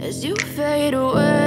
as you fade away.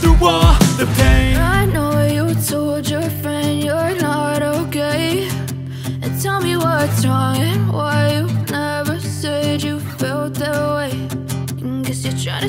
through all the pain. I know you told your friend you're not okay, and tell me what's wrong and why you never said you felt that way. Guess you're trying to